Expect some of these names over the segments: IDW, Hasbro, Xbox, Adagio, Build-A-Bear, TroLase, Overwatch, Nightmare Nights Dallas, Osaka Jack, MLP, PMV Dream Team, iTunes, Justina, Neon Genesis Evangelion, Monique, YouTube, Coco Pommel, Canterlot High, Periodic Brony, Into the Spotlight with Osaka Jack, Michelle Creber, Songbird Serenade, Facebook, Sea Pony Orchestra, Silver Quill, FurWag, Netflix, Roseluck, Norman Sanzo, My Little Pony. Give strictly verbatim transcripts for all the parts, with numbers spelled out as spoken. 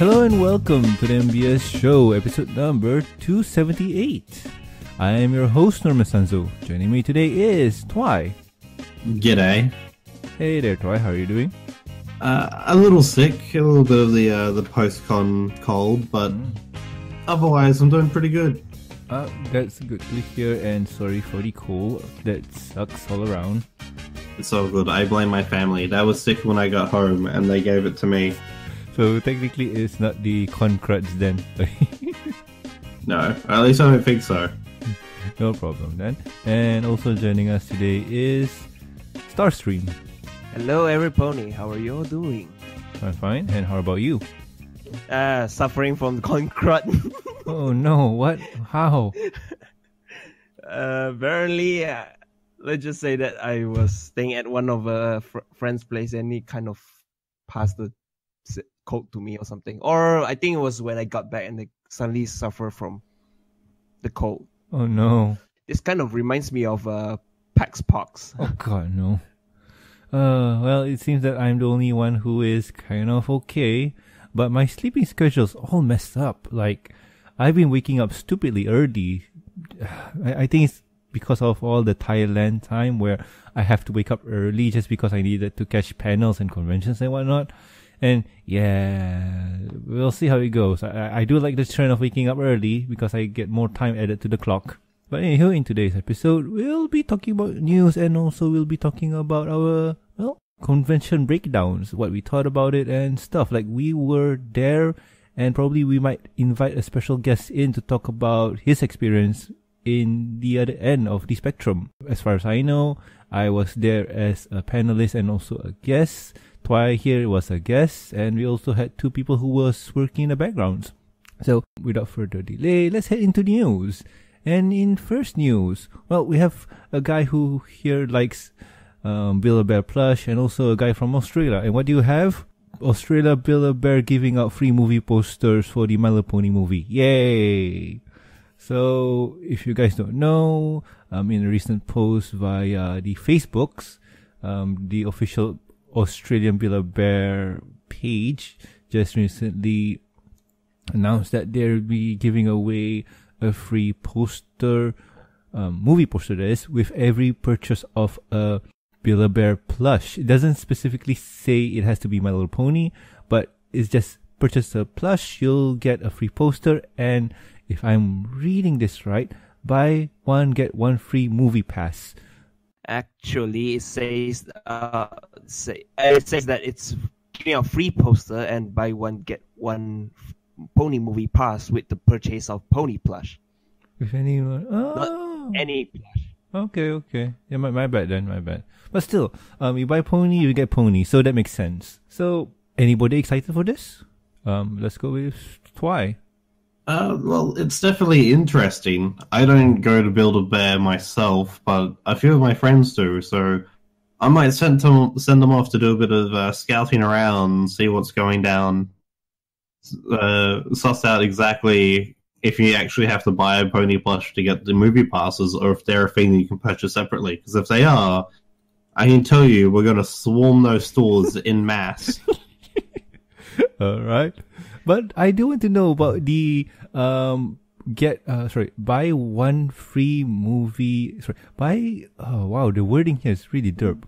Hello and welcome to the M B S Show, episode number two seventy-eight. I am your host, Norman Sanzo. Joining me today is Twy. G'day. Hey there, Twy. How are you doing? Uh, a little sick, a little bit of the uh, the post-con cold, but mm. otherwise I'm doing pretty good. Uh, that's good to hear, and sorry for the cold. That sucks all around. It's all good. I blame my family. They were sick when I got home, and they gave it to me. So technically it's not the con crutch then. No, at least I don't think so. No problem then. And also joining us today is Starstream. Hello everypony, how are you all doing? I'm fine, and how about you? Uh, suffering from con crutch. Oh no, what? How? Uh, apparently, uh, let's just say that I was staying at one of a fr friend's place and he kind of passed the cold to me or something, or I think it was when I got back and they suddenly suffer from the cold. Oh no! This kind of reminds me of uh, Pax Pox. Oh god, no. Uh, well, it seems that I'm the only one who is kind of okay, but my sleeping schedule's all messed up. Like, I've been waking up stupidly early. I, I think it's because of all the Thailand time where I have to wake up early just because I needed to catch panels and conventions and whatnot. And yeah, we'll see how it goes. I, I do like the trend of waking up early because I get more time added to the clock. But anywho, in today's episode, we'll be talking about news and also we'll be talking about our, well, convention breakdowns, what we thought about it and stuff. Like, we were there and probably we might invite a special guest in to talk about his experience in the other end of the spectrum. As far as I know, I was there as a panelist and also a guest. Twy here was a guest, and we also had two people who was working in the background. So, without further delay, let's head into the news. And in first news, well, we have a guy who here likes um, Build-A-Bear plush, and also a guy from Australia. And what do you have? Australia Build-A-Bear giving out free movie posters for the My Little Pony movie. Yay! So, if you guys don't know, um, in a recent post via the Facebooks, um, the official Australian Build-A-Bear page just recently announced that they'll be giving away a free poster, um, movie poster that is, with every purchase of a Build-A-Bear plush. It doesn't specifically say it has to be My Little Pony, but it's just purchase a plush, you'll get a free poster, and if I'm reading this right, buy one, get one free movie pass. Actually, it says uh, say, it says that it's giving out free poster and buy one get one pony movie pass with the purchase of pony plush. If anyone, oh, not any plush. Okay, okay, yeah, my my bad then, my bad. But still, um, you buy pony, you get pony, so that makes sense. So, anybody excited for this? Um, let's go with Twy. Uh, well, it's definitely interesting. I don't go to Build-A-Bear myself, but a few of my friends do, so I might send them, send them off to do a bit of uh, scouting around, see what's going down, uh, suss out exactly if you actually have to buy a pony plush to get the movie passes, or if they're a thing that you can purchase separately, because if they are, I can tell you we're going to swarm those stores in mass. Alright. But I do want to know about the um get uh sorry buy one free movie sorry buy oh wow the wording here is really derp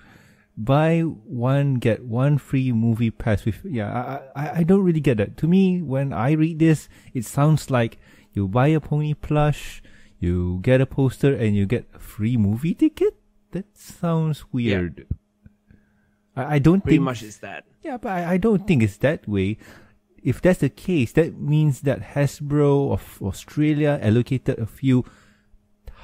buy one get one free movie pass with yeah I, I I don't really get that. To me, when I read this, it sounds like you buy a pony plush, you get a poster, and you get a free movie ticket. That sounds weird. Yeah. I, I don't pretty think, much is that yeah but I, I don't think it's that way. If that's the case, that means that Hasbro of Australia allocated a few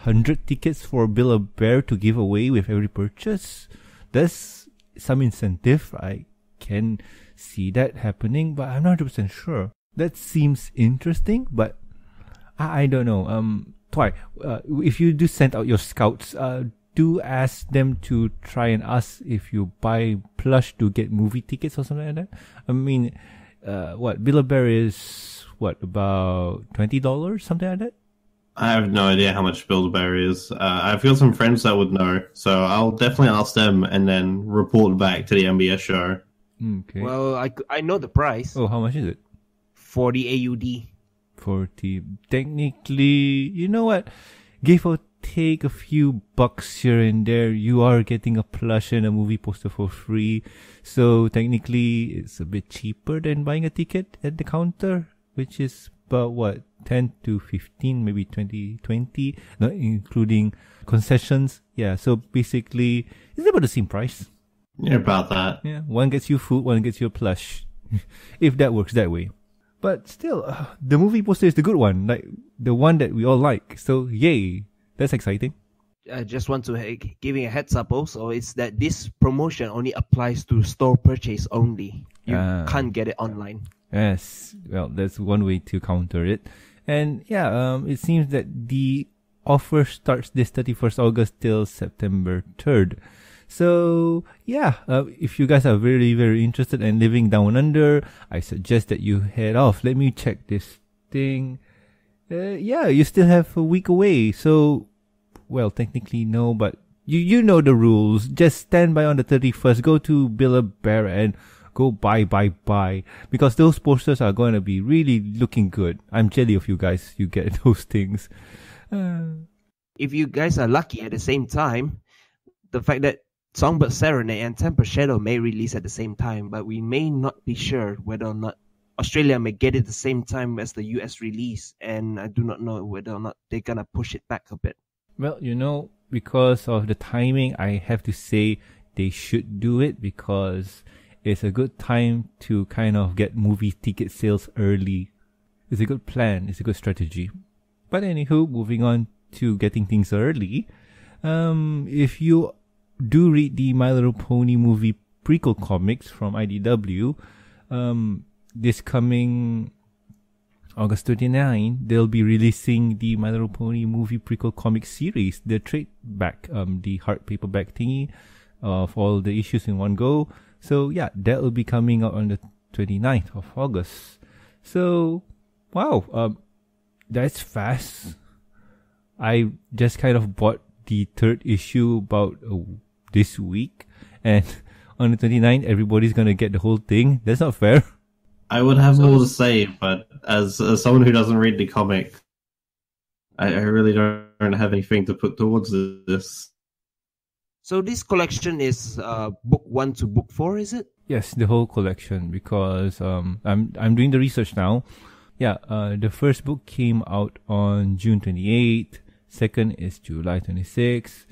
hundred tickets for Build-A-Bear to give away with every purchase. That's some incentive. I can see that happening, but I'm not one hundred percent sure. That seems interesting, but I, I don't know. Um, Twy, uh, if you do send out your scouts, uh, do ask them to try and ask if you buy plush to get movie tickets or something like that. I mean... Uh, what, Build-A-Bear is, what, about twenty dollars, something like that? I have no idea how much Build-A-Bear is. Uh, I've got some friends that would know, so I'll definitely ask them and then report back to the M B S show. Okay. Well, I, I know the price. Oh, how much is it? forty A U D. forty. Technically, you know what? Give or take a few bucks here and there, you are getting a plush and a movie poster for free. So technically, it's a bit cheaper than buying a ticket at the counter, which is about what? ten to fifteen, maybe twenty, twenty, not including concessions. Yeah, so basically, it's about the same price. Yeah, about that. Yeah, one gets you food, one gets you a plush. If that works that way. But still, uh, the movie poster is the good one, like the one that we all like. So, yay, that's exciting. I just want to ha- giving a heads up also is that this promotion only applies to store purchase only. You uh, can't get it online. Yes, well, that's one way to counter it. And yeah, um, it seems that the offer starts this thirty-first of August till September third. So, yeah, uh, if you guys are very, very interested in living down under, I suggest that you head off. Let me check this thing. Uh, yeah, you still have a week away. So, well, technically no, but you, you know the rules. Just stand by on the thirty-first. Go to Build-A-Bear and go buy, buy, buy. Because those posters are going to be really looking good. I'm jelly of you guys. You get those things. Uh, if you guys are lucky at the same time, the fact that Songbird Serenade and Tempest Shadow may release at the same time, but we may not be sure whether or not Australia may get it the same time as the U S release, and I do not know whether or not they're going to push it back a bit. Well, you know, because of the timing, I have to say they should do it because it's a good time to kind of get movie ticket sales early. It's a good plan. It's a good strategy. But anywho, moving on to getting things early, um, if you do read the My Little Pony movie prequel comics from I D W. Um, this coming August twenty-ninth, they'll be releasing the My Little Pony movie prequel comic series, the trade back, um, the hard paperback thingy of all the issues in one go. So yeah, that will be coming out on the twenty-ninth of August. So, wow, um, that's fast. I just kind of bought the third issue about uh, this week, and on the twenty-ninth, everybody's gonna get the whole thing. That's not fair. I would have more to say, but as, as someone who doesn't read the comic, I, I really don't have anything to put towards this. So this collection is uh, book one to book four, is it? Yes, the whole collection, because um, I'm I'm doing the research now. Yeah, uh, the first book came out on June twenty-eighth. Second is July twenty-sixth,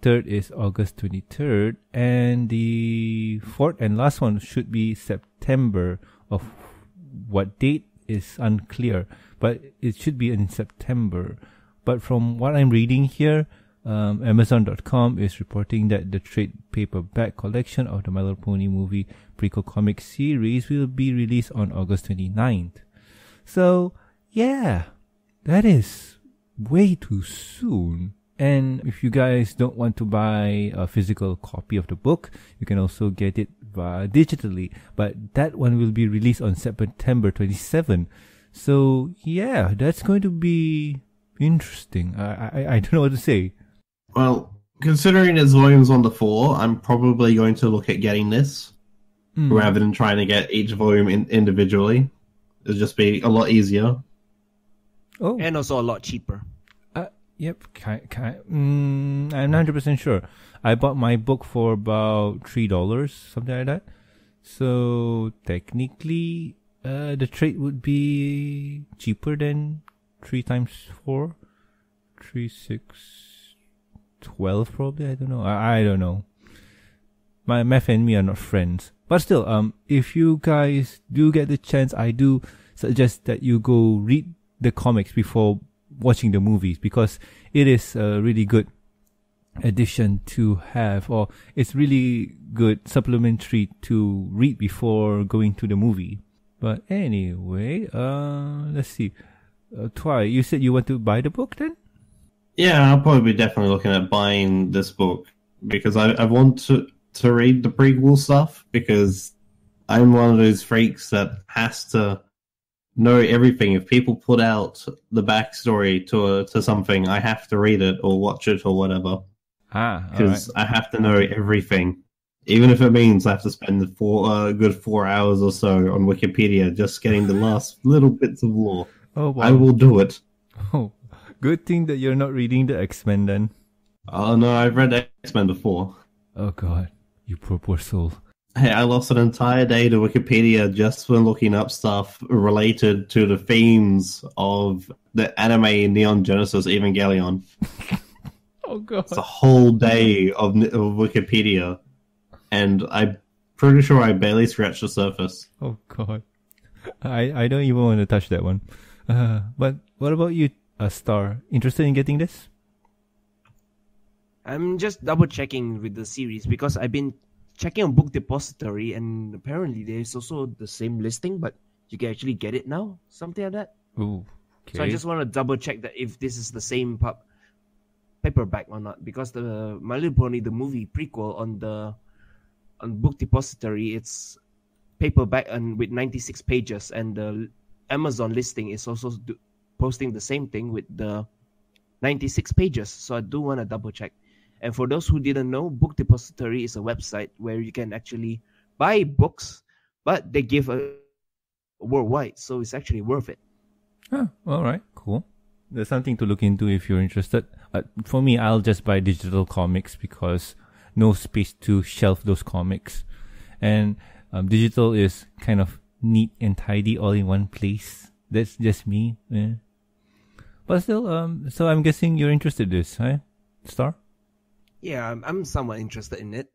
third is August twenty-third, and the fourth and last one should be September. Of what date is unclear, but it should be in September. But from what I'm reading here, um, Amazon dot com is reporting that the trade paperback collection of the My Little Pony movie prequel comic series will be released on August twenty-ninth. So, yeah, that is way too soon. And if you guys don't want to buy a physical copy of the book, you can also get it via digitally, but that one will be released on September twenty-seventh. So yeah, that's going to be interesting. I, I, I don't know what to say. Well, considering it's volumes on the four, I'm probably going to look at getting this mm. rather than trying to get each volume in individually. It'll just be a lot easier. Oh. And also a lot cheaper. Uh, yep. Can, can, mm, I'm not one hundred percent sure. I bought my book for about three dollars, something like that. So technically, uh, the trade would be cheaper than three times four. three, six, twelve probably. I don't know. I, I don't know. My math and me are not friends. But still, um, if you guys do get the chance, I do suggest that you go read the comics before watching the movies, because it is a really good addition to have, or it's really good supplementary to read before going to the movie. But anyway, uh, let's see. Uh, Twi, you said you want to buy the book then? Yeah, I'll probably be definitely looking at buying this book, because I, I want to, to read the prequel stuff, because I'm one of those freaks that has to know everything. If people put out the backstory to a, to something, I have to read it or watch it or whatever. Ah, because right. I have to know everything. Even if it means I have to spend four, uh, a good four hours or so on Wikipedia just getting the last little bits of lore. Oh, wow. I will do it. Oh, good thing that you're not reading the X-Men then. Oh, no, I've read X-Men before. Oh, God. You poor, poor soul. Hey, I lost an entire day to Wikipedia just for looking up stuff related to the themes of the anime Neon Genesis Evangelion. Oh, God. It's a whole day of, of Wikipedia. And I'm pretty sure I barely scratched the surface. Oh, God. I, I don't even want to touch that one. Uh, but what about you, uh, Star? Interested in getting this? I'm just double-checking with the series because I've been checking on Book Depository and apparently there's also the same listing, but you can actually get it now, something like that. Ooh, okay. So I just want to double-check that if this is the same pub paperback or not, because the My Little Pony, the movie prequel on the on Book Depository, it's paperback and with ninety-six pages, and the Amazon listing is also do, posting the same thing with the ninety-six pages. So I do want to double check. And for those who didn't know, Book Depository is a website where you can actually buy books, but they give a worldwide, so it's actually worth it. Oh, all right, cool. There's something to look into if you're interested. Uh, for me, I'll just buy digital comics because no space to shelf those comics. And um, digital is kind of neat and tidy all in one place. That's just me. Yeah. But still, um, so I'm guessing you're interested in this, huh, Star? Yeah, I'm, I'm somewhat interested in it.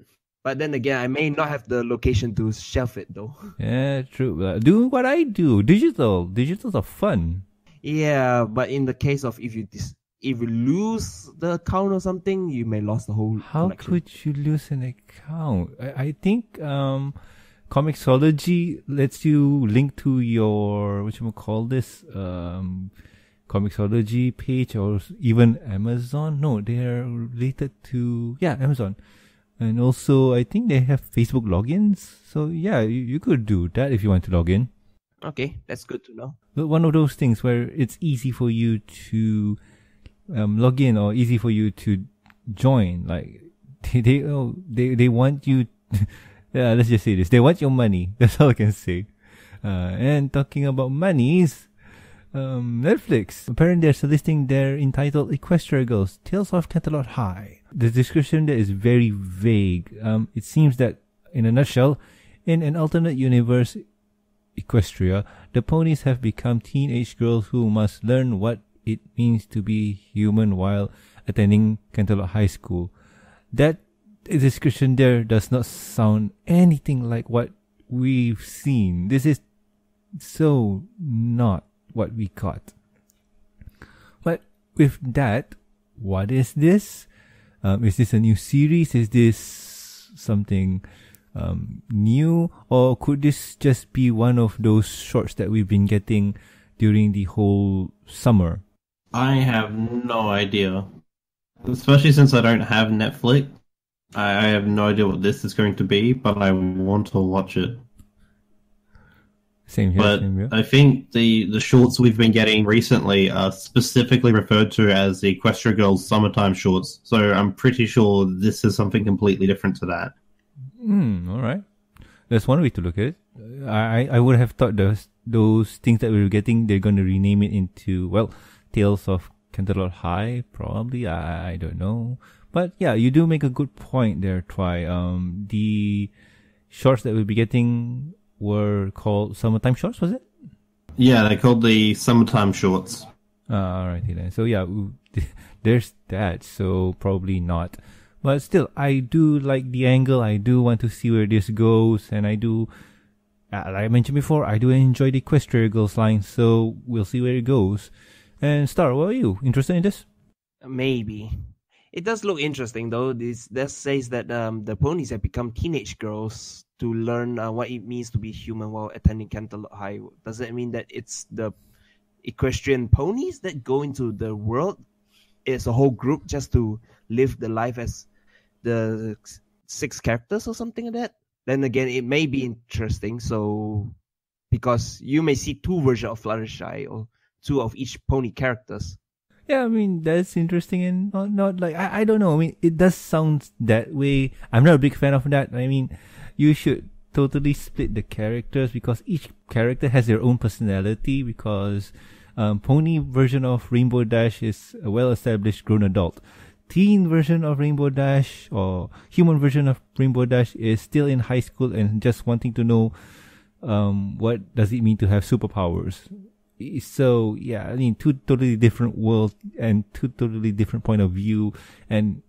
But then again, I may not have the location to shelf it, though. Yeah, true. Do what I do. Digital. Digitals are fun. Yeah, but in the case of if you... Dis- If you lose the account or something, you may lose the whole How collection. Could you lose an account? I, I think um, Comixology lets you link to your, what you call this, um, Comixology page or even Amazon. No, they're related to, yeah, Amazon. And also, I think they have Facebook logins. So, yeah, you, you could do that if you want to log in. Okay, that's good to know. But one of those things where it's easy for you to... Um, log in or easy for you to join. Like they they oh, they, they want you. Yeah, let's just say this. They want your money. That's all I can say. Uh, and talking about monies, um, Netflix. Apparently, there's a listing there entitled "Equestria Girls: Tales of Canterlot High." The description there is very vague. Um, it seems that, in a nutshell, in an alternate universe, Equestria, the ponies have become teenage girls who must learn what it means to be human while attending Canterlot High School. That description there does not sound anything like what we've seen. This is so not what we got. But with that, what is this? Um, is this a new series? Is this something um, new? Or could this just be one of those shorts that we've been getting during the whole summer? I have no idea. Especially since I don't have Netflix. I have no idea what this is going to be, but I want to watch it. Same here. But same here. I think the, the shorts we've been getting recently are specifically referred to as the Equestria Girls Summertime Shorts, so I'm pretty sure this is something completely different to that. Mm, alright. That's one way to look at it. I, I would have thought those those things that we were getting, they're going to rename it into, well, Tales of Canterlot High, probably. I, I don't know. But yeah, you do make a good point there, Twi. Um, the shorts that we'll be getting were called Summertime Shorts, was it? Yeah, they're called the Summertime Shorts. Uh, alrighty then. So yeah, there's that. So probably not. But still, I do like the angle. I do want to see where this goes. And I do, like I mentioned before, I do enjoy the Equestria Girls line. So we'll see where it goes. And Star, what are you? Interested in this? Maybe. It does look interesting, though. This, this says that um, the ponies have become teenage girls to learn uh, what it means to be human while attending Canterlot High. Does that mean that it's the equestrian ponies that go into the world? It's a whole group just to live the life as the six characters or something like that. Then again, it may be interesting. So, because you may see two versions of Fluttershy or two of each pony characters. Yeah, I mean, that's interesting and not, not like, I, I don't know. I mean, it does sound that way. I'm not a big fan of that. I mean, you should totally split the characters because each character has their own personality because um, pony version of Rainbow Dash is a well-established grown adult. Teen version of Rainbow Dash or human version of Rainbow Dash is still in high school and just wanting to know um, what does it mean to have superpowers. So yeah, I mean, two totally different worlds and two totally different point of view, and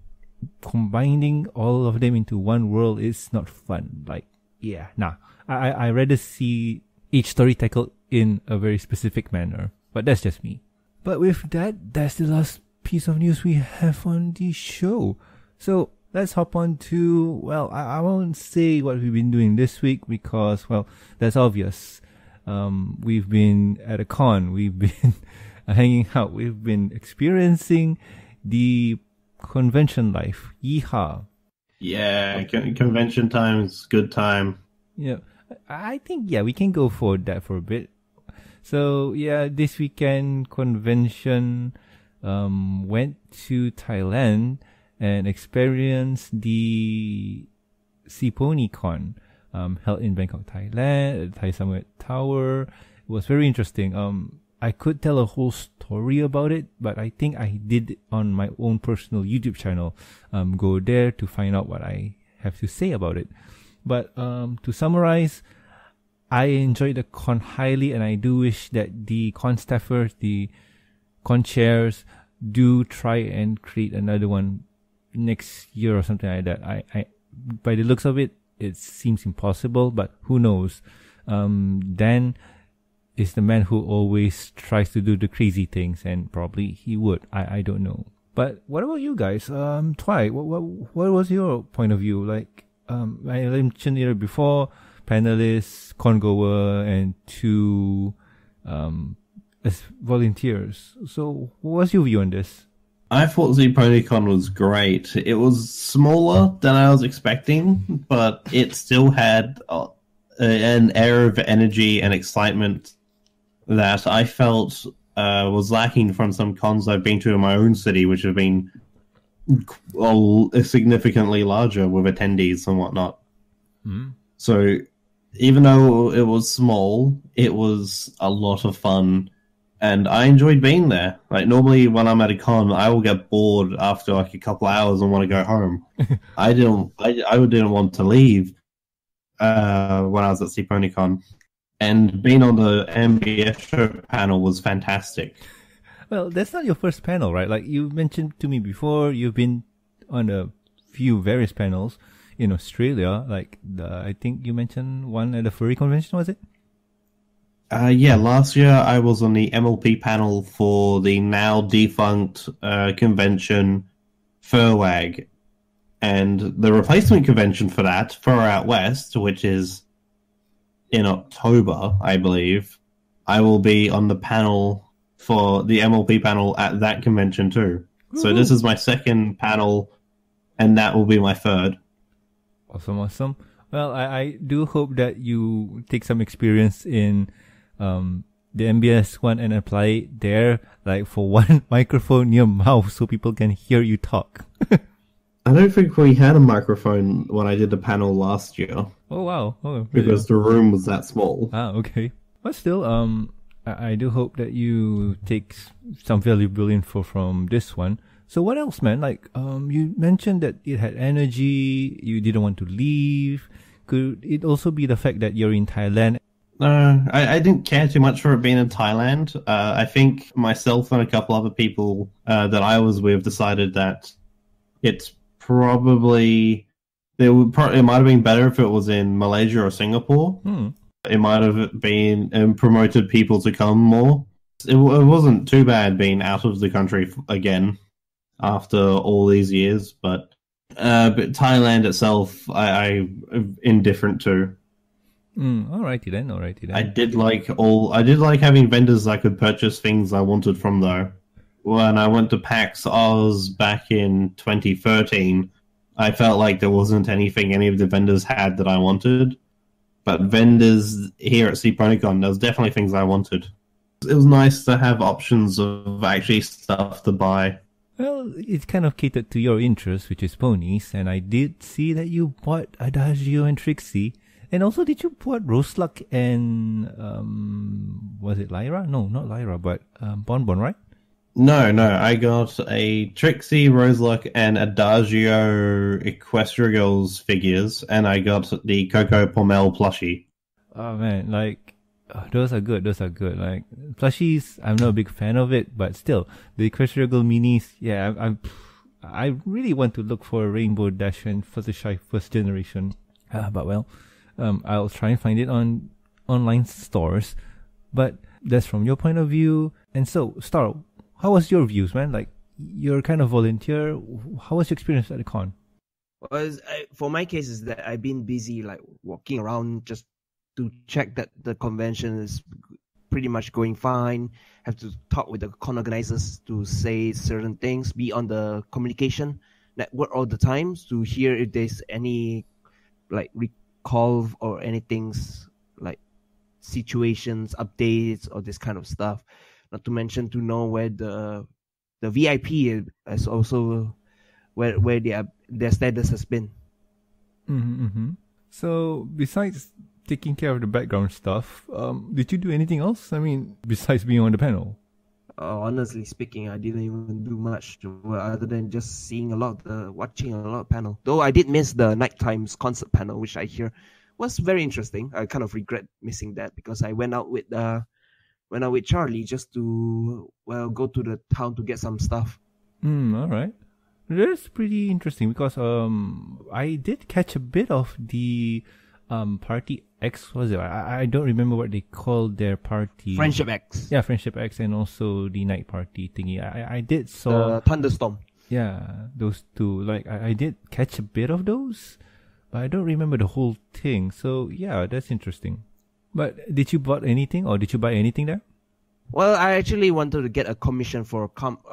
combining all of them into one world is not fun. Like, yeah, nah, I I rather see each story tackled in a very specific manner. But that's just me. But with that, that's the last piece of news we have on the show. So let's hop on to, well, I, I won't say what we've been doing this week because, well, that's obvious. Um, we've been at a con, we've been hanging out, we've been experiencing the convention life. Yeehaw. Yeah, con convention time's good time. Yeah, I think, yeah, we can go for that for a bit. So, yeah, this weekend convention, um, went to Thailand and experienced the Sea PonyCon. Um, held in Bangkok, Thailand, at Thai Summit Tower. It was very interesting. Um, I could tell a whole story about it, but I think I did it on my own personal YouTube channel. Um, go there to find out what I have to say about it. But um, to summarize, I enjoyed the con highly, and I do wish that the con staffers, the con chairs, do try and create another one next year or something like that. I, I by the looks of it, it seems impossible, but who knows? Um, Dan is the man who always tries to do the crazy things, and probably he would. I, I don't know. But what about you guys? Um, Twi, what, what, what was your point of view? Like, um, I mentioned it before, panelists, congoer, and two um, as volunteers. So what was your view on this? I thought Sea PonyCon was great. It was smaller than I was expecting, but it still had uh, an air of energy and excitement that I felt uh, was lacking from some cons I've been to in my own city, which have been well, significantly larger with attendees and whatnot. Mm. So even though it was small, it was a lot of fun. And I enjoyed being there. Like, normally when I'm at a con, I will get bored after like a couple of hours and want to go home. I didn't. I, I didn't want to leave uh, when I was at Sea PonyCon, and being on the M B S show panel was fantastic. Well, that's not your first panel, right? Like you mentioned to me before, you've been on a few various panels in Australia. Like the, I think you mentioned one at the furry convention, was it? Uh, yeah, last year I was on the M L P panel for the now defunct uh, convention FurWag, and the replacement convention for that, Fur Out West, which is in October, I believe. I will be on the panel for the M L P panel at that convention too. Ooh. So this is my second panel, and that will be my third. Awesome, awesome. Well, I, I do hope that you take some experience in Um, the M B S one and apply it there, like for one microphone near mouth, so people can hear you talk. I don't think we had a microphone when I did the panel last year. Oh wow! Oh, because the room was that small. Ah, okay. But still, um, I, I do hope that you take some valuable info from this one. So what else, man? Like, um, you mentioned that it had energy. You didn't want to leave. Could it also be the fact that you're in Thailand? No, I, I didn't care too much for it being in Thailand. Uh, I think myself and a couple other people uh, that I was with decided that it's probably it would pro it might have been better if it was in Malaysia or Singapore. Hmm. It might have been and promoted people to come more. It, it wasn't too bad being out of the country again after all these years, but uh, but Thailand itself, I, I'm indifferent to. Mm, alrighty then, alrighty then. I did like all. I did like having vendors I could purchase things I wanted from though. When I went to PAX O Z back in twenty thirteen, I felt like there wasn't anything any of the vendors had that I wanted. But vendors here at Sea PonyCon, there's definitely things I wanted. it was nice to have options of actually stuff to buy. Well, it's kind of catered to your interest, which is ponies, and I did see that you bought Adagio and Trixie, and also did you bought Roseluck and, um, was it Lyra? No, not Lyra, but um, Bonbon, right? No, no, I got a Trixie, Roseluck, and Adagio Equestria Girls figures, and I got the Coco Pommel plushie. Oh man, like, oh, those are good, those are good. Like, plushies, I'm not a big fan of it, but still, the Equestria Girl minis, yeah, I, I'm, I really want to look for a Rainbow Dash and Fluttershy first generation. Uh, but well, um, I'll try and find it on online stores, but that's from your point of view. And so, Star, how was your views, man? Like, you're kind of volunteer. How was your experience at the con? Well, I, for my case, is that I've been busy, like, walking around just to check that the convention is pretty much going fine. Have to talk with the con organizers to say certain things. Be on the communication network all the time to hear if there's any, like, recall or anything's, like, situations, updates, or this kind of stuff. Not to mention to know where the the V I P is also, where where their their status has been. Mm-hmm, mm-hmm. So besides taking care of the background stuff, um, did you do anything else? I mean, besides being on the panel? Oh, honestly speaking, I didn't even do much other than just seeing a lot, the watching a lot of panel. Though I did miss the Nighttime's concert panel, which I hear was very interesting. I kind of regret missing that because I went out with uh, went out with Charlie just to, well, go to the town to get some stuff. Hmm. All right. That's pretty interesting because um, I did catch a bit of the um party X, was it? I, I don't remember what they called their party. Friendship X. Yeah, Friendship X, and also the night party thingy. I I did saw the thunderstorm. Yeah, those two. Like I, I did catch a bit of those, but I don't remember the whole thing. So yeah, that's interesting. But did you bought anything, or did you buy anything there? Well, I actually wanted to get a commission for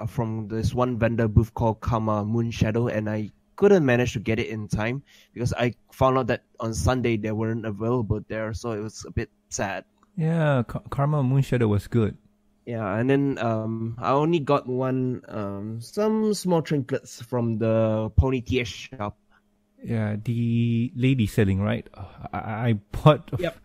from this one vendor booth called Karma Moonshadow, and I couldn't manage to get it in time because I found out that on Sunday they weren't available there, so it was a bit sad. Yeah, K Karma Moonshadow was good. Yeah, and then um, I only got one, um, some small trinkets from the Pony T S shop. Yeah, the lady selling, right? I, I bought... Yep.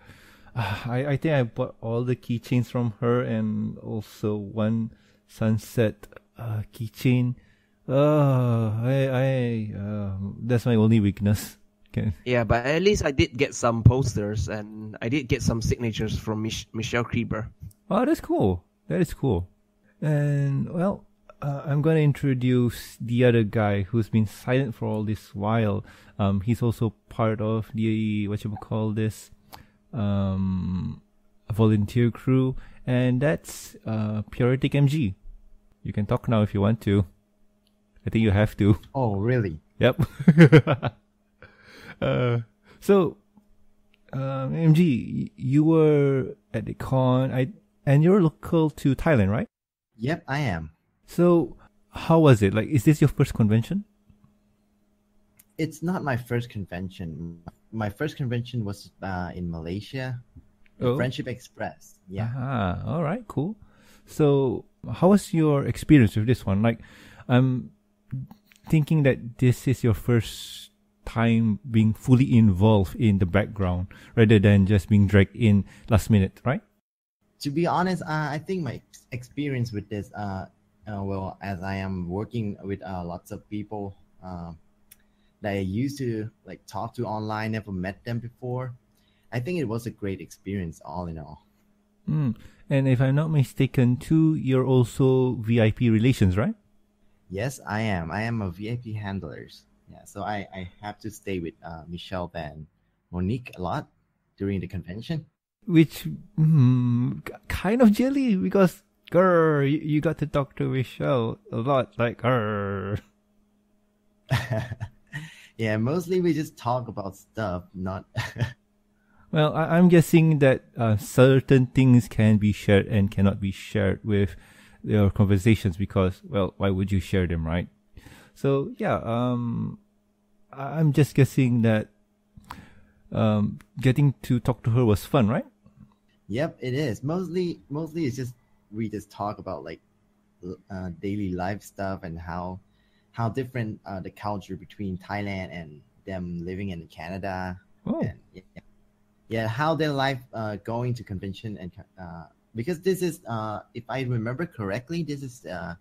I, I think I bought all the keychains from her and also one sunset uh, keychain. Uh, I, I, uh, that's my only weakness. Okay. Yeah, but at least I did get some posters and I did get some signatures from Mich Michelle Creber. Oh, that's cool. That is cool. And, well, uh, I'm going to introduce the other guy who's been silent for all this while. Um, he's also part of the, what you call this, um, a volunteer crew, and that's uh, Puritic M G. You can talk now if you want to. I think you have to. Oh, really? Yep. uh, so, um, M G, you were at the con, I, and you're local to Thailand, right? Yep, I am. So, how was it? Like, is this your first convention? It's not my first convention. My first convention was uh, in Malaysia, oh. Friendship Express. Yeah. Ah, all right, cool. So, how was your experience with this one? Like, I'm thinking that this is your first time being fully involved in the background rather than just being dragged in last minute, right? To be honest, uh, I think my experience with this, uh, uh, well, as I am working with uh, lots of people uh, that I used to like talk to online, never met them before, I think it was a great experience all in all. Mm. And if I'm not mistaken too, you're also V I P relations, right? Yes, I am. I am a V I P handlers. Yeah, so I, I have to stay with uh, Michelle and Monique a lot during the convention. Which mm, kind of jelly because, girl, you, you got to talk to Michelle a lot, like her. Yeah, mostly we just talk about stuff, not... Well, I, I'm guessing that uh, certain things can be shared and cannot be shared with your conversations because, well, why would you share them, right? So, yeah, um, I'm just guessing that um, getting to talk to her was fun, right? Yep, it is. Mostly, mostly it's just we just talk about like uh, daily life stuff and how how different uh, the culture between Thailand and them living in Canada. Oh. And, yeah, yeah, how their life uh, going to convention and uh, because this is uh, if I remember correctly, this is uh,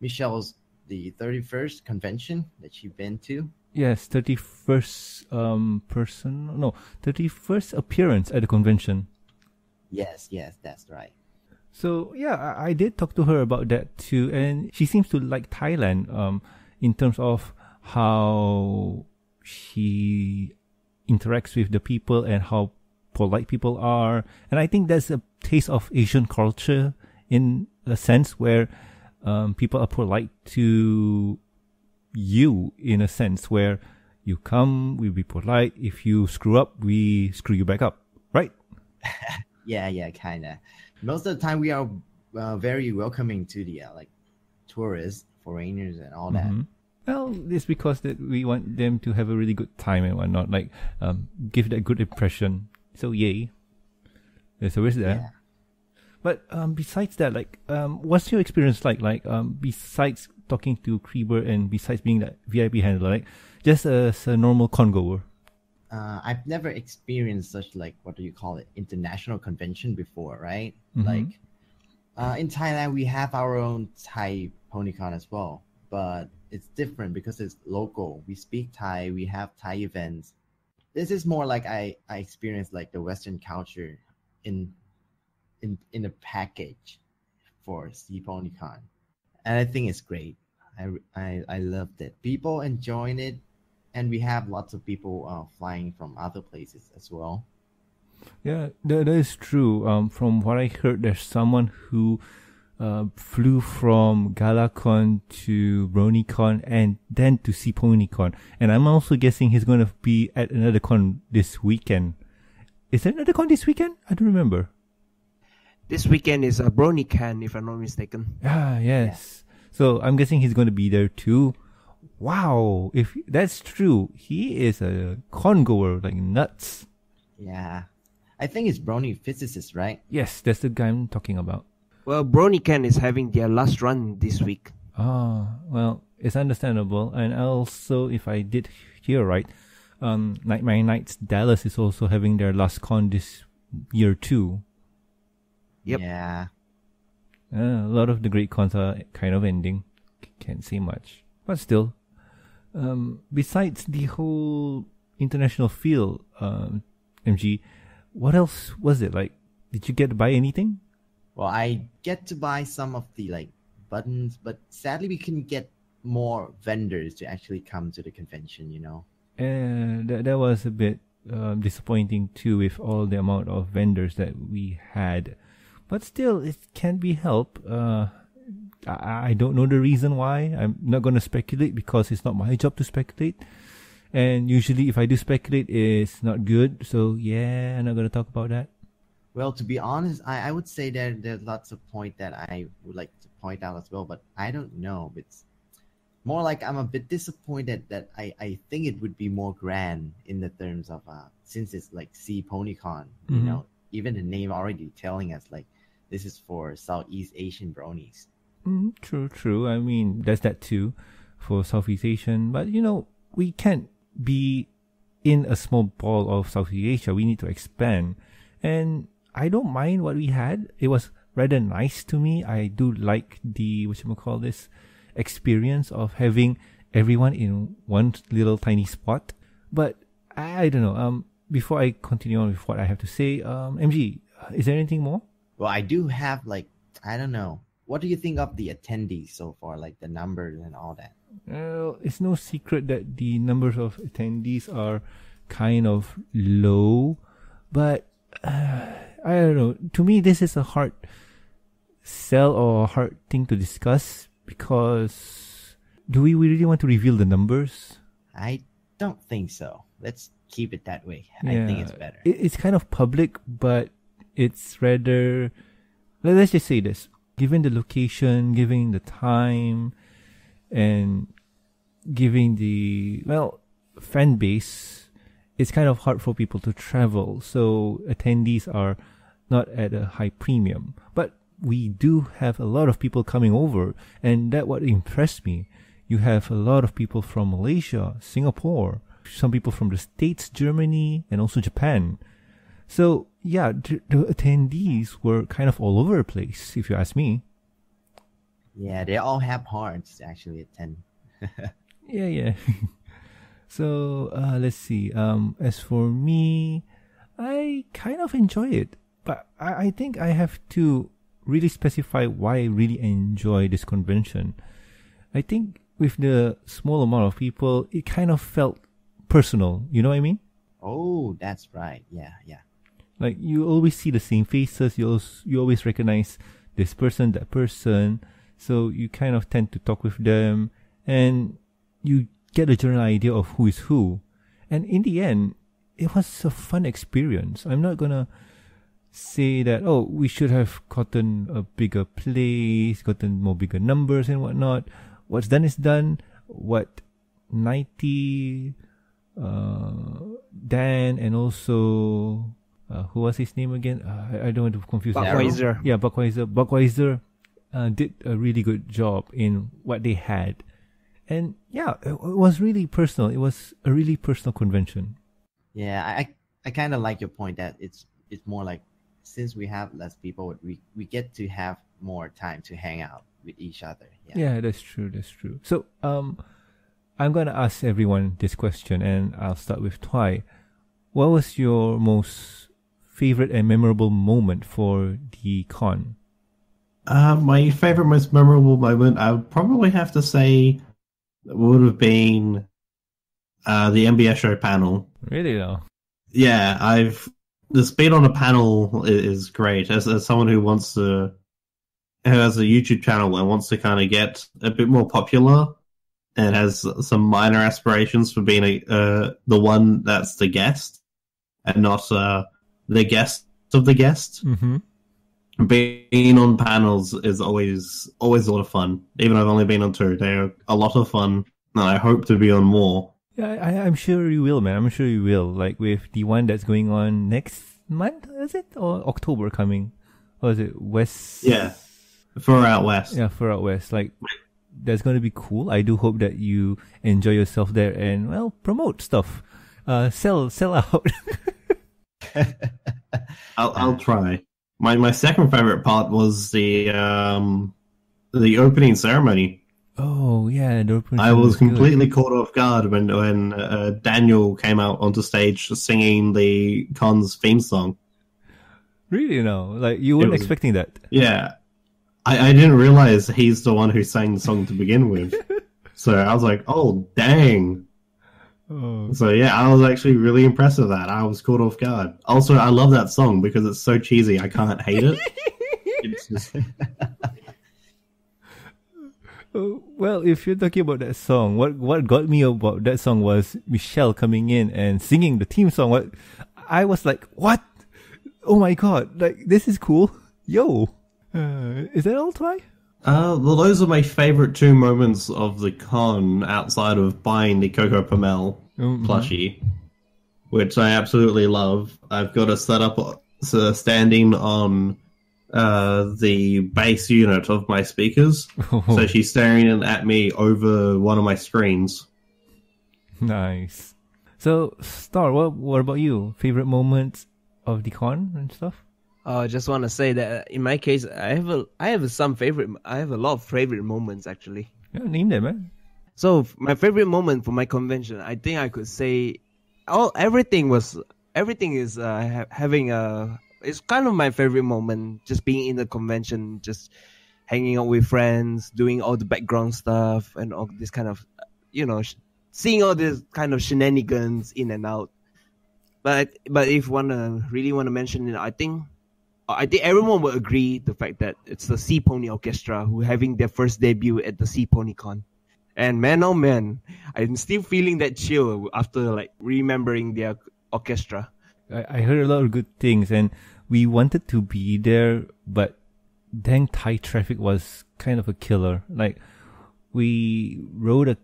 Michelle's the thirty-first convention that she's been to. Yes, thirty-first um, person. No, thirty-first appearance at the convention. Yes, yes, that's right. So yeah, I, I did talk to her about that too, and she seems to like Thailand um, in terms of how she interacts with the people and how polite people are. And I think that's a taste of Asian culture in a sense where um, people are polite to you in a sense where you come, we'll be polite. If you screw up, we screw you back up, right? Yeah, yeah, kind of. Most of the time, we are uh, very welcoming to the uh, like tourists, foreigners, and all that. Mm-hmm. Well, it's because that we want them to have a really good time and whatnot, like um, give that good impression. So yay, there's always that. Yeah. But um, besides that, like, um, what's your experience like? Like, um, besides talking to Creber and besides being that V I P handler, like, just as a normal con-goer? Uh, I've never experienced such like, what do you call it, international convention before, right? Mm-hmm. Like, uh, in Thailand, we have our own Thai PonyCon as well, but it's different because it's local. We speak Thai, we have Thai events. This is more like I, I experienced like the Western culture in in in a package for Sea PonyCon, and I think it's great. I, I, I loved it. People enjoying it. And we have lots of people uh, flying from other places as well. Yeah, that, that is true. Um, from what I heard, there's someone who uh, flew from GalaCon to BronyCon and then to Sea PonyCon. And I'm also guessing he's going to be at another con this weekend. Is there another con this weekend? I don't remember. This weekend is a BronyCon, if I'm not mistaken. Ah, yes. Yeah. So I'm guessing he's going to be there too. Wow, if that's true, he is a con-goer, like nuts. Yeah. I think it's Brony Physicist, right? Yes, that's the guy I'm talking about. Well, BronyCon is having their last run this week. Ah, well, it's understandable. And also, if I did hear right, um, Nightmare Nights Dallas is also having their last con this year too. Yep. Yeah. Uh, a lot of the great cons are kind of ending. Can't say much. But still, um, besides the whole international feel, um, M G, what else was it like? Did you get to buy anything? Well, I get to buy some of the like buttons, but sadly we couldn't get more vendors to actually come to the convention, you know. And that, that was a bit um, disappointing too, with all the amount of vendors that we had. But still, it can be helped. Uh, I don't know the reason why. I'm not going to speculate because it's not my job to speculate. And usually if I do speculate, it's not good. So yeah, I'm not going to talk about that. Well, to be honest, I, I would say that there's lots of point that I would like to point out as well. But I don't know. It's more like I'm a bit disappointed that I, I think it would be more grand in the terms of, uh, since it's like Sea PonyCon, mm-hmm. you know, even the name already telling us like this is for Southeast Asian bronies. Mm, true, true. I mean, that's that too for Southeast Asian. But, you know, we can't be in a small ball of Southeast Asia. We need to expand. And I don't mind what we had. It was rather nice to me. I do like the, whatchamacallit, this experience of having everyone in one little tiny spot. But I don't know. Um, before I continue on with what I have to say, um, M G, is there anything more? Well, I do have like, I don't know. What do you think of the attendees so far, like the numbers and all that? Well, it's no secret that the numbers of attendees are kind of low, but uh, I don't know. To me, this is a hard sell or hard thing to discuss because do we really want to reveal the numbers? I don't think so. Let's keep it that way. Yeah, I think it's better. It's kind of public, but it's rather... Let's just say this. Given the location, given the time, and given the, well, fan base, it's kind of hard for people to travel. So attendees are not at a high premium. But we do have a lot of people coming over, and that what impressed me. You have a lot of people from Malaysia, Singapore, some people from the States, Germany, and also Japan. So yeah, the, the attendees were kind of all over the place, if you ask me. Yeah, they all have hearts actually at ten. yeah, yeah. So uh, let's see. Um, as for me, I kind of enjoy it, but I, I think I have to really specify why I really enjoy this convention. I think with the small amount of people, it kind of felt personal. You know what I mean? Oh, that's right. Yeah, yeah. Like you always see the same faces. You also, you always recognize this person, that person. So you kind of tend to talk with them, and you get a general idea of who is who. And in the end, it was a fun experience. I'm not gonna say that, oh, we should have gotten a bigger place, gotten more bigger numbers and whatnot. What's done is done. What ninety, uh, Dan, and also, uh, who was his name again? Uh, I, I don't want to confuse Buckweiser. Yeah, Buckweiser. Buckweiser uh, did a really good job in what they had. And yeah, it, it was really personal. It was a really personal convention. Yeah, I I kind of like your point that it's it's more like, since we have less people, we we get to have more time to hang out with each other. Yeah, yeah, that's true. That's true. So um, I'm gonna ask everyone this question, and I'll start with Twy. What was your most favorite and memorable moment for the con? Uh, my favorite, most memorable moment, I would probably have to say, would have been uh, the M B S show panel. Really though? Yeah, I've this being on a panel is, is great. As, as someone who wants to, who has a YouTube channel and wants to kind of get a bit more popular, and has some minor aspirations for being a, uh, the one that's the guest, and not uh, the guest of the guest. Mm-hmm. Being on panels is always always a lot of fun. Even though I've only been on two, they're a lot of fun, and I hope to be on more. Yeah, I, I'm sure you will, man. I'm sure you will. Like with the one that's going on next month, is it? Or October coming? Or is it West? Yeah, Fur Out West. Yeah, Fur Out West. Like, that's going to be cool. I do hope that you enjoy yourself there and, well, promote stuff. Uh, sell, sell out. I'll, I'll try. My my second favorite part was the um the opening ceremony. Oh yeah, the opening. I was, was completely good. caught off guard when when uh, Daniel came out onto stage singing the con's theme song. Really? No, like you weren't was, expecting that. Yeah, I I didn't realize he's the one who sang the song to begin with. So I was like, oh dang. Oh. So yeah, I was actually really impressed with that. I was caught off guard. Also, I love that song because it's so cheesy. I can't hate it. It's just... Well, if you're talking about that song, what what got me about that song was Michelle coming in and singing the theme song. What I was like, what? Oh my god! Like this is cool. Yo, uh, is that all, Twy? Uh, well, those are my favorite two moments of the con outside of buying the Coco Pommel mm-hmm. plushie, which I absolutely love. I've got a setup so standing on uh, the base unit of my speakers, oh. so she's staring in at me over one of my screens. Nice. So, Star, what, what about you? Favorite moments of the con and stuff? I uh, just want to say that in my case, I have a, I have some favorite, I have a lot of favorite moments actually. Yeah, name them, man. So my favorite moment for my convention, I think I could say, all everything was, everything is uh, ha having a, it's kind of my favorite moment, just being in the convention, just hanging out with friends, doing all the background stuff, and all this kind of, you know, sh seeing all this kind of shenanigans in and out. But but if wanna really wanna mention it, I think. I think everyone will agree the fact that it's the Sea Pony Orchestra who having their first debut at the Sea PonyCon, and man oh man, I'm still feeling that chill after like remembering their orchestra. I, I heard a lot of good things, and we wanted to be there, but dang, Thai traffic was kind of a killer. Like we rode a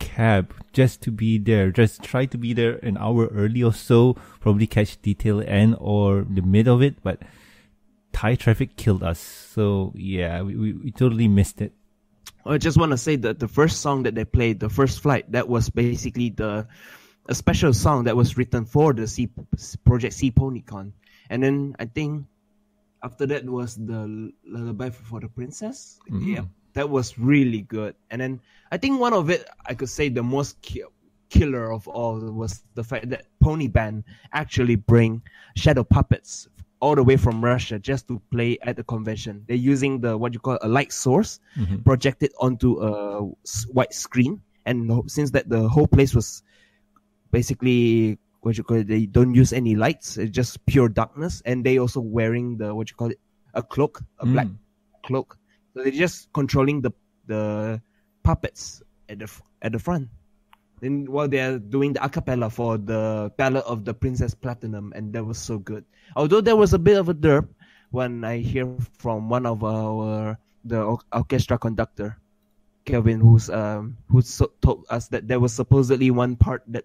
cab just to be there, just try to be there an hour early or so, probably catch the tail end or the mid of it, but Thai traffic killed us. So yeah, we, we, we totally missed it. I just want to say that the first song that they played, the first flight, that was basically the a special song that was written for the Sea, Project Sea PonyCon. And then I think after that was the Lullaby for the Princess. Mm-hmm. Yeah, that was really good. And then I think one of it, I could say the most ki- killer of all was the fact that Pony Band actually bring shadow puppets all the way from Russia just to play at the convention. They're using the, what you call, a light source, mm-hmm. projected onto a white screen. And since that the whole place was basically, what you call it, they don't use any lights, it's just pure darkness. And they also wearing the, what you call it, a cloak, a mm. black cloak. So they're just controlling the the puppets at the at the front. And while they're doing the acapella for the Ballad of the Princess Platinum, and that was so good. Although there was a bit of a derp when I hear from one of our the orchestra conductor, Kevin, who's um who so- told us that there was supposedly one part that,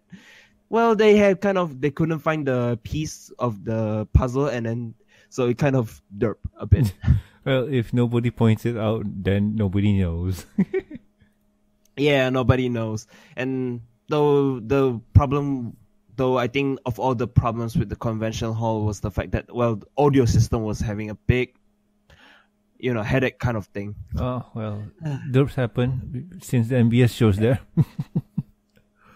well, they had kind of they couldn't find the piece of the puzzle, and then so it kind of derp a bit. Well, if nobody points it out, then nobody knows. Yeah, nobody knows. And though the problem, though I think of all the problems with the convention hall was the fact that, well, the audio system was having a big, you know, headache kind of thing. Oh, well, derps happen since the M B S show's there.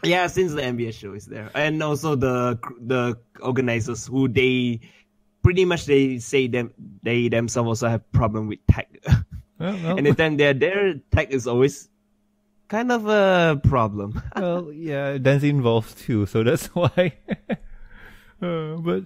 Yeah, since the M B S show is there. And also the the organizers who they pretty much they say them they themselves also have problem with tech. Well, well. Anytime they're there, tech is always kind of a problem. Well, yeah, dance involved too, so that's why. uh, but,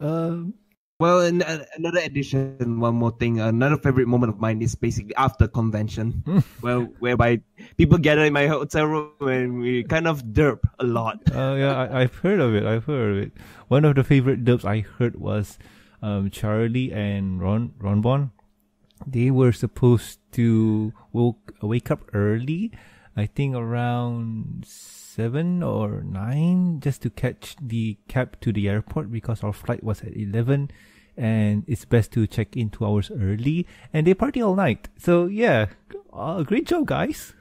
um... Well, in, uh, another addition, one more thing, another favorite moment of mine is basically after convention, well, whereby people gather in my hotel room and we kind of derp a lot. Oh, uh, yeah, I, I've heard of it, I've heard of it. One of the favorite derps I heard was um, Charlie and Ron, Ron Bon. They were supposed to woke, wake up early, I think around seven or nine, just to catch the cab to the airport because our flight was at eleven and it's best to check in two hours early, and they party all night. So yeah, uh, great job, guys.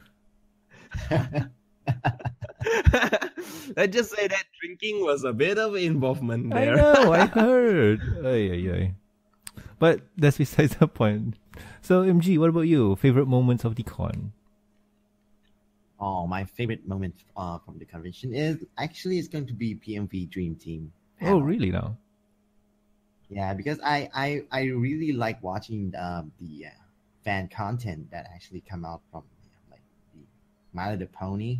Let's just say that drinking was a bit of involvement there. I know, I heard. Ay, ay, ay. But that's besides the point. So, M G, what about you? Favorite moments of the con? Oh, my favorite moment uh, from the convention is actually it's going to be P M V Dream Team. Oh, um, really now? Yeah, because I, I, I really like watching um, the uh, fan content that actually come out from, you know, like the My Little Pony.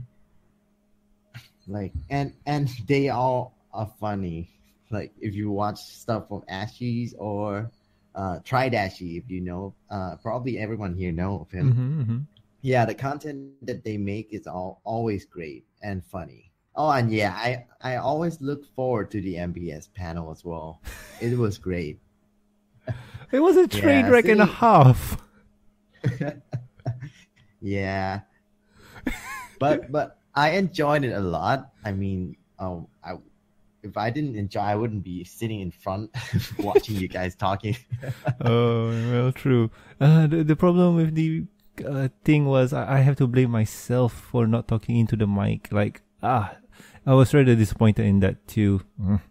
Like and and they all are funny. Like if you watch stuff from Ashies or uh, Tridashi, if you know, uh, probably everyone here know of him. Mm-hmm, mm-hmm. Yeah, the content that they make is all always great and funny. Oh, and yeah, I, I always look forward to the M B S panel as well. It was great. It was a train yeah, wreck see? and a half. Yeah, but but I enjoyed it a lot. I mean, um, I. If I didn't enjoy, I wouldn't be sitting in front watching you guys talking. Oh, well, true. Uh, the, the problem with the uh, thing was I, I have to blame myself for not talking into the mic. Like, ah, I was rather disappointed in that too. Mm.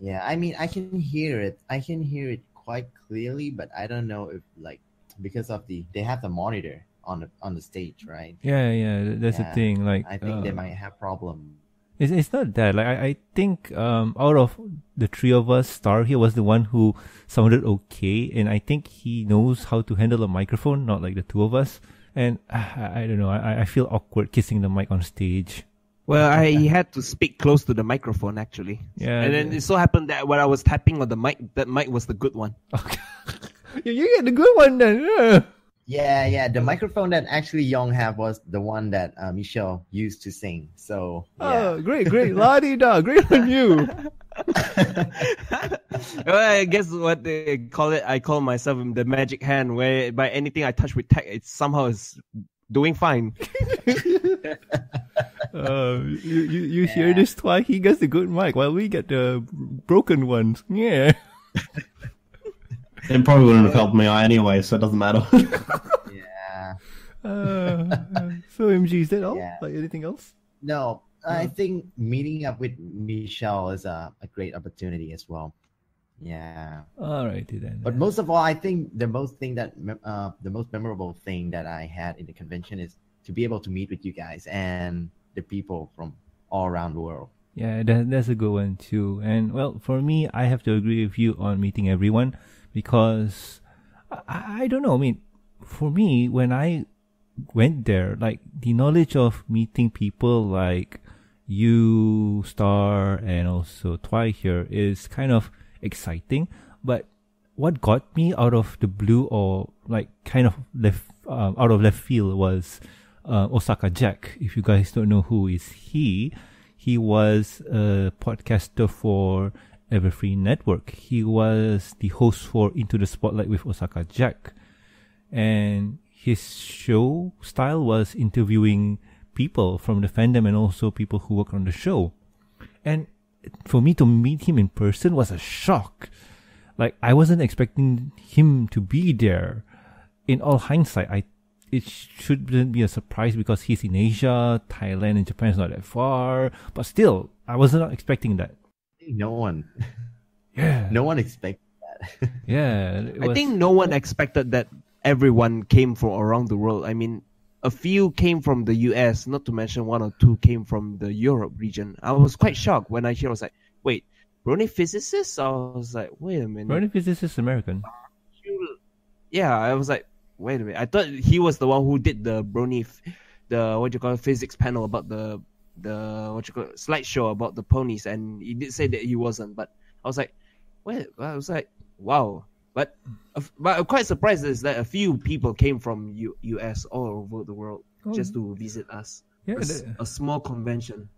Yeah, I mean, I can hear it. I can hear it quite clearly, but I don't know if, like, because of the, they have the monitor on the, on the stage, right? Yeah, yeah, that's yeah. the thing. Like, I think uh, they might have problems. It's it's not that. Like I, I think um out of the three of us, Star here was the one who sounded okay, and I think he knows how to handle a microphone, not like the two of us. And uh, I don't know, I I feel awkward kissing the mic on stage. Well, I had to speak close to the microphone actually. Yeah. And then yeah. it so happened that when I was tapping on the mic, that mic was the good one. Okay. You get the good one then. Yeah. Yeah, yeah. The microphone that actually Young have was the one that uh, Michelle used to sing. So, yeah. Oh, great, great. La-dee-da. Great on you. Well, I guess what they call it, I call myself the magic hand, where by anything I touch with tech, it somehow is doing fine. uh, you you, you yeah. hear this twice, he gets the good mic, while we get the broken ones. Yeah. It probably wouldn't have helped me anyway, so it doesn't matter. Yeah. Uh, so M G, is that all? Yeah. Like anything else? No, yeah. I think meeting up with Michelle is a, a great opportunity as well. Yeah. All righty then. But most of all, I think the most thing that uh, the most memorable thing that I had in the convention is to be able to meet with you guys and the people from all around the world. Yeah, that, that's a good one too. And well, for me, I have to agree with you on meeting everyone because I, I don't know. I mean, for me, when I went there, like the knowledge of meeting people like you, Star, and also Twi here is kind of exciting. But what got me out of the blue or like kind of left um, out of left field was uh, Osaka Jack. If you guys don't know who is he, he was a podcaster for Everfree Network. He was the host for Into the Spotlight with Osaka Jack, and his show style was interviewing people from the fandom and also people who work on the show. And for me to meet him in person was a shock. Like, I wasn't expecting him to be there. In all hindsight, I it shouldn't be a surprise because he's in Asia, Thailand and Japan is not that far. But still, I wasn't expecting that. No one. Yeah. No one expected that. Yeah. Was... I think no one expected that everyone came from around the world. I mean, a few came from the U S, not to mention one or two came from the Europe region. I was quite shocked when I hear, I was like, wait, Brony physicist? I was like, wait a minute. Brony physicist is American. Yeah, I was like, wait a minute. I thought he was the one who did the Brony, the, what you call it, physics panel about the, the what you call it, slideshow about the ponies. And he did say that he wasn't, but I was like, wait, I was like, wow. But, but I'm quite surprised is that a few people came from U US all over the world oh. just to visit us. Yeah, that, a small convention.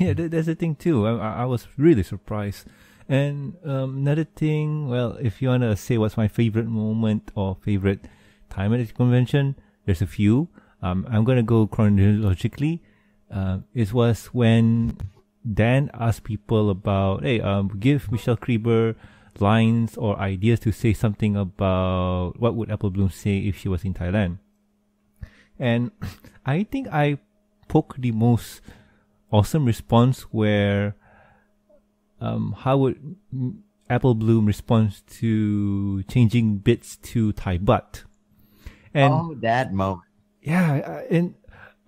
Yeah, that, that's the thing too. I, I was really surprised. And um, another thing, well, if you want to say what's my favorite moment or favorite time at the convention, there's a few. Um, I'm going to go chronologically. Uh, it was when Dan asked people about, hey, um, give Michelle Creber lines or ideas to say something about what would Apple Bloom say if she was in Thailand. And I think I poked the most awesome response where um, how would Apple Bloom respond to changing bits to Thai butt. And oh, that moment. Yeah, and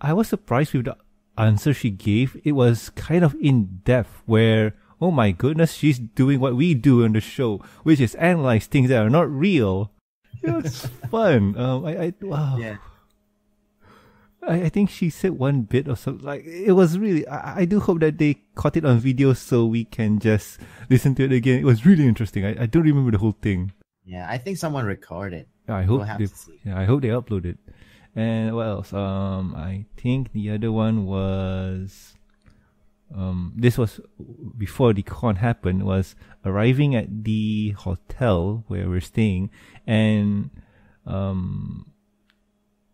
I was surprised with the answer she gave. It was kind of in depth where, oh my goodness, she's doing what we do on the show, which is analyze things that are not real. It was fun. Um, I, I wow. Yeah. I, I think she said one bit or something. Like, it was really. I, I do hope that they caught it on video so we can just listen to it again. It was really interesting. I, I don't remember the whole thing. Yeah, I think someone recorded. I hope we'll have they, to see. Yeah, I hope they uploaded. And what else? Um, I think the other one was. Um, this was before the con happened, was arriving at the hotel where we're staying and um,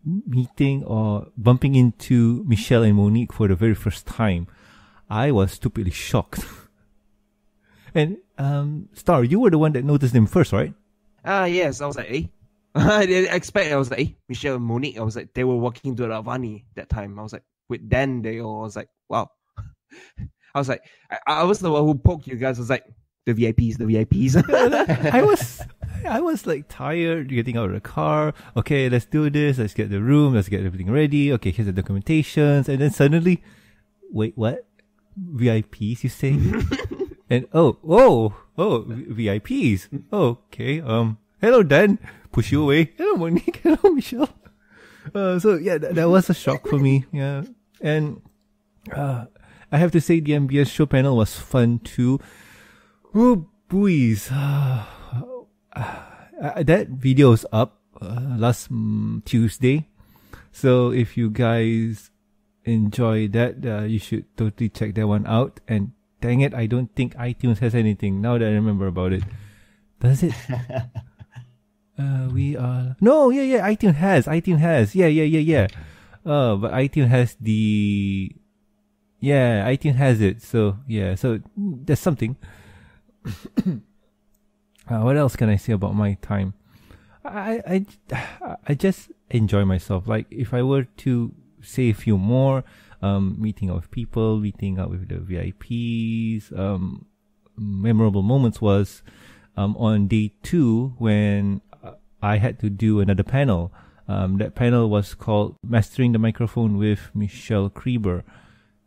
meeting or bumping into Michelle and Monique for the very first time. I was stupidly shocked. And um, Star, you were the one that noticed them first, right? Ah, uh, yes. I was like, eh? I didn't expect I was like, eh? Michelle and Monique. I was like, they were walking to Ravani that time. I was like, with Dan, they all, I was like, wow. I was like, I, I was the one who poked you guys. I was like, the V I Ps, the V I Ps. I was, I was like tired getting out of the car. Okay, let's do this. Let's get the room. Let's get everything ready. Okay, here's the documentations. And then suddenly, wait, what? V I Ps, you say? And oh, oh, oh, V I Ps. Oh, okay. Um, hello, Dan. Push you away. Hello, Monique. Hello, Michelle. Uh, so yeah, that, that was a shock for me. Yeah, and uh. I have to say the M B S show panel was fun too. Oh, buoys. That video's up uh, last um, Tuesday. So if you guys enjoy that, uh, you should totally check that one out. And dang it, I don't think iTunes has anything now that I remember about it. Does it? uh, we are... No, yeah, yeah, iTunes has. iTunes has. Yeah, yeah, yeah, yeah. Uh, but iTunes has the... Yeah, iTunes has it. So yeah, so that's something. Uh, what else can I say about my time? I, I, I just enjoy myself. Like, if I were to say a few more, um, meeting out with people, meeting out with the V I Ps, um, memorable moments was, um, on day two when I had to do another panel. Um, that panel was called Mastering the Microphone with Michelle Creber.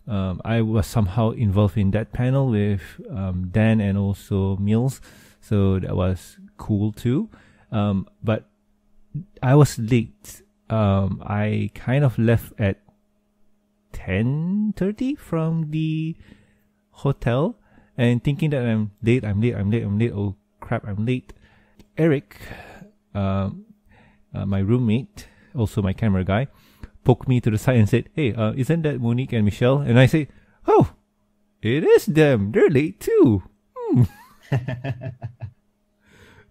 Um, I was somehow involved in that panel with, um, Dan and also Mills. So that was cool too. Um, but I was late. Um, I kind of left at ten thirty from the hotel and thinking that I'm late, I'm late, I'm late, I'm late. Oh crap, I'm late. Eric, um, uh, my roommate, also my camera guy, poked me to the side and said, "Hey, uh, isn't that Monique and Michelle?" And I said, "Oh, it is them. They're late too." Hmm.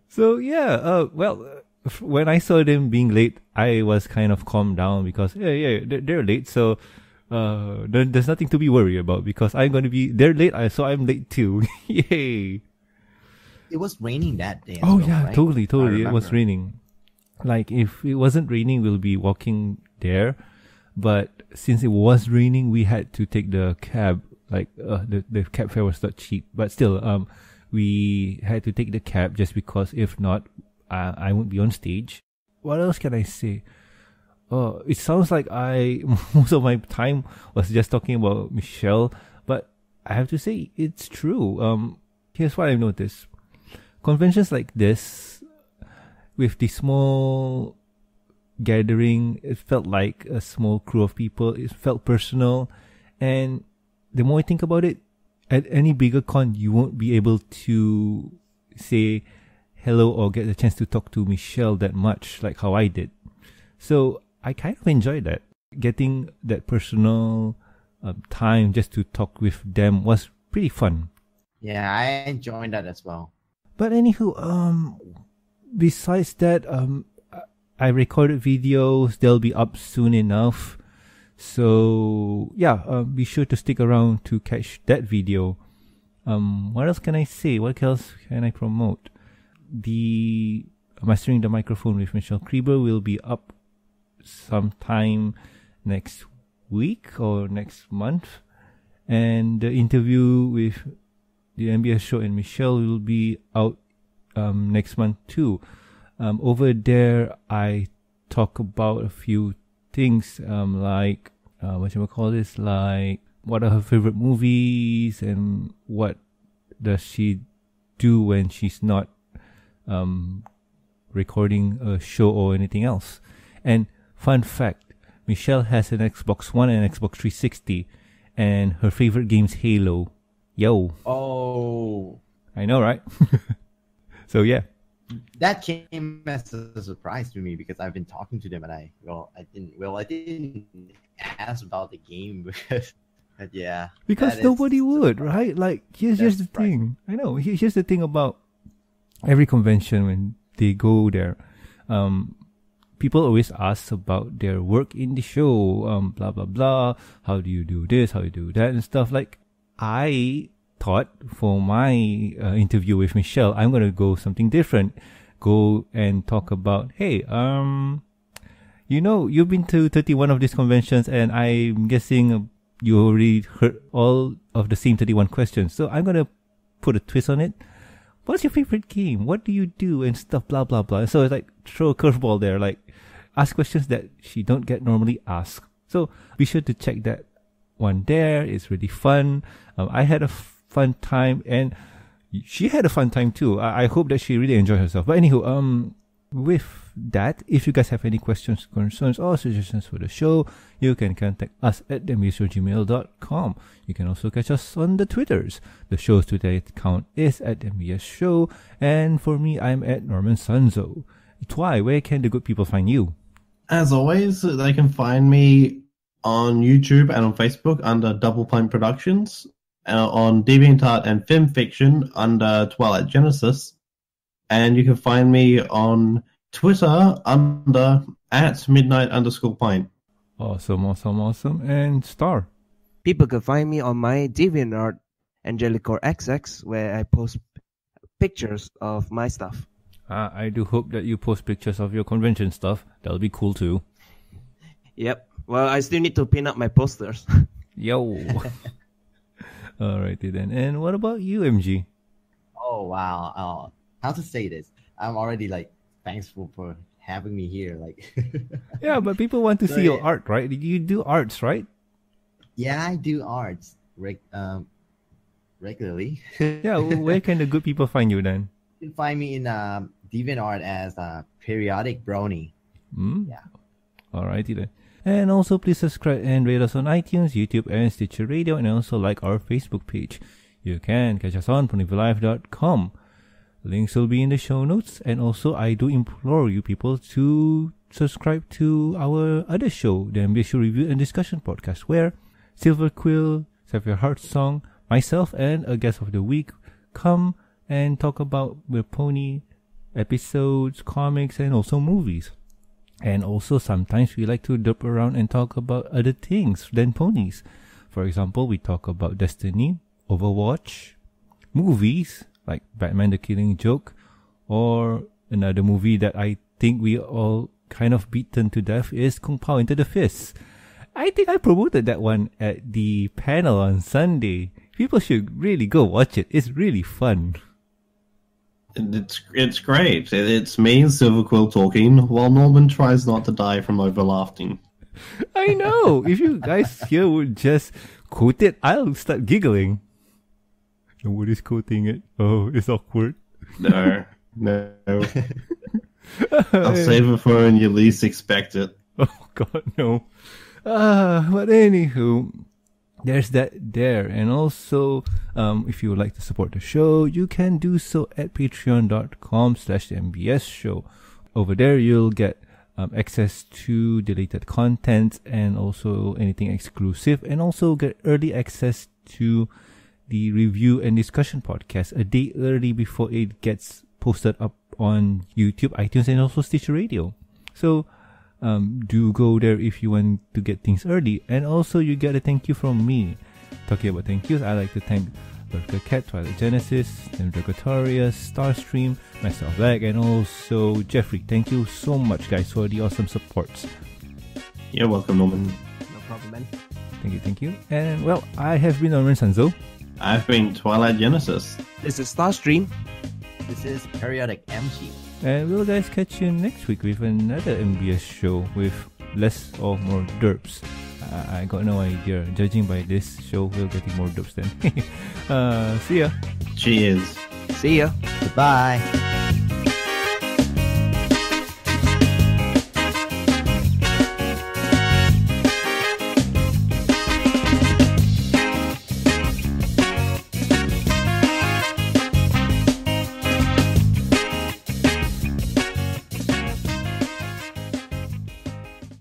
So yeah, uh, well, f when I saw them being late, I was kind of calmed down because yeah, yeah, they're, they're late, so uh, there, there's nothing to be worried about because I'm gonna be they're late, I so I'm late too. Yay! It was raining that day. Oh well, yeah, right? totally, totally. It was raining. Like if it wasn't raining, we'll be walking there, but since it was raining, we had to take the cab. Like uh, the the cab fare was not cheap, but still, um. we had to take the cab just because if not, uh, I won't be on stage. What else can I say? Oh, it sounds like I most of my time was just talking about Michelle, but I have to say it's true. Um, here's what I've noticed: conventions like this, with the small gathering, it felt like a small crew of people. It felt personal, and the more I think about it, at any bigger con, you won't be able to say hello or get the chance to talk to Michelle that much, like how I did. So I kind of enjoyed that. Getting that personal uh, time just to talk with them was pretty fun. Yeah, I enjoyed that as well. But anywho, um, besides that, um, I recorded videos. They'll be up soon enough. So yeah, uh, be sure to stick around to catch that video. Um, what else can I say? What else can I promote? The Mastering the Microphone with Michelle Creber will be up sometime next week or next month. And the interview with the M B S show and Michelle will be out um, next month too. Um, over there, I talk about a few things um like uh, what you would call this, like what are her favorite movies and what does she do when she's not um recording a show or anything else. And fun fact, Michelle has an Xbox One and an Xbox three sixty, and her favorite game's Halo. Yo. Oh, I know, right? So yeah. That came as a surprise to me because I've been talking to them and I well I didn't well I didn't ask about the game because but yeah because nobody would, right? Like here's here's the thing. I know here's the thing about every convention when they go there, um, people always ask about their work in the show, um, blah blah blah. How do you do this? How do you do that and stuff. Like I. thought for my uh, interview with Michelle, I'm gonna go something different. Go and talk about, hey, um, you know, you've been to thirty-one of these conventions, and I'm guessing you already heard all of the same thirty-one questions. So I'm gonna put a twist on it. What's your favorite game? What do you do and stuff? Blah blah blah. So it's like throw a curveball there, like ask questions that she don't get normally asked. So be sure to check that one there. It's really fun. Um, I had a fun time and she had a fun time too. I, I hope that she really enjoyed herself. But anywho, um, with that, if you guys have any questions, concerns, or suggestions for the show, you can contact us at m b s show at gmail dot com. You can also catch us on the Twitters. The show's Twitter account is at m b s show, and for me, I'm at Norman Sanzo. Twy, where can the good people find you? As always, they can find me on YouTube and on Facebook under Double Plane Productions. Uh, on DeviantArt and Film Fiction under Twilight Genesis, and you can find me on Twitter under at midnight underscore pint. Awesome, awesome, awesome. And Star, people can find me on my DeviantArt Angelicore X X, where I post pictures of my stuff. Uh, I do hope that you post pictures of your convention stuff. That'll be cool too. Yep. Well, I still need to pin up my posters. Yo. Alrighty then. And what about you, M G? Oh, wow. Oh, how to say this? I'm already like thankful for having me here. Like, yeah, but people want to so, see your art, right? You do arts, right? Yeah, I do arts reg- um, regularly. Yeah, where can the good people find you then? You can find me in um, DeviantArt as uh, Periodic Brony. Mm? Yeah. Alrighty then. And also, please subscribe and rate us on iTunes, YouTube, and Stitcher Radio, and also like our Facebook page. You can catch us on pony for life dot com. Links will be in the show notes. And also, I do implore you people to subscribe to our other show, the Ambition Review and Discussion Podcast, where Silver Quill, Save Your Heart Song, myself, and a guest of the week come and talk about the pony episodes, comics, and also movies. And also, sometimes we like to derp around and talk about other things than ponies. For example, we talk about Destiny, Overwatch, movies like Batman the Killing Joke, or another movie that I think we all kind of beaten to death is Kung Pao Into the Fist. I think I promoted that one at the panel on Sunday. People should really go watch it. It's really fun. It's it's great. It's me and Silver Quill talking while Norman tries not to die from overlaughing. I know. If you guys here would just quote it, I'll start giggling. Nobody's quoting it. Oh, it's awkward. No, no. I'll save it for when you least expect it. Oh God, no. Ah, uh, but anywho. There's that there. And also, um, if you would like to support the show, you can do so at patreon dot com slash the M B S show. Over there, you'll get um, access to deleted content and also anything exclusive, and also get early access to the review and discussion podcast a day early before it gets posted up on YouTube, iTunes, and also Stitcher Radio. So, Um, do go there if you want to get things early. And also, you get a thank you from me. Talking about thank yous, I like to thank Lurker Cat, Twilight Genesis, Demdragotorius, Starstream, Master of Black, and also Jeffrey. Thank you so much, guys, for the awesome supports. You're welcome, Norman. No problem, man. Thank you, thank you. And well, I have been Norman Sanzo. I've been Twilight Genesis. This is Starstream. This is Periodic M G. And we'll guys catch you next week with another M B S show with less or more derps. I, I got no idea. Judging by this show, we'll get more derps then. uh, see ya. Cheers. See ya. Goodbye.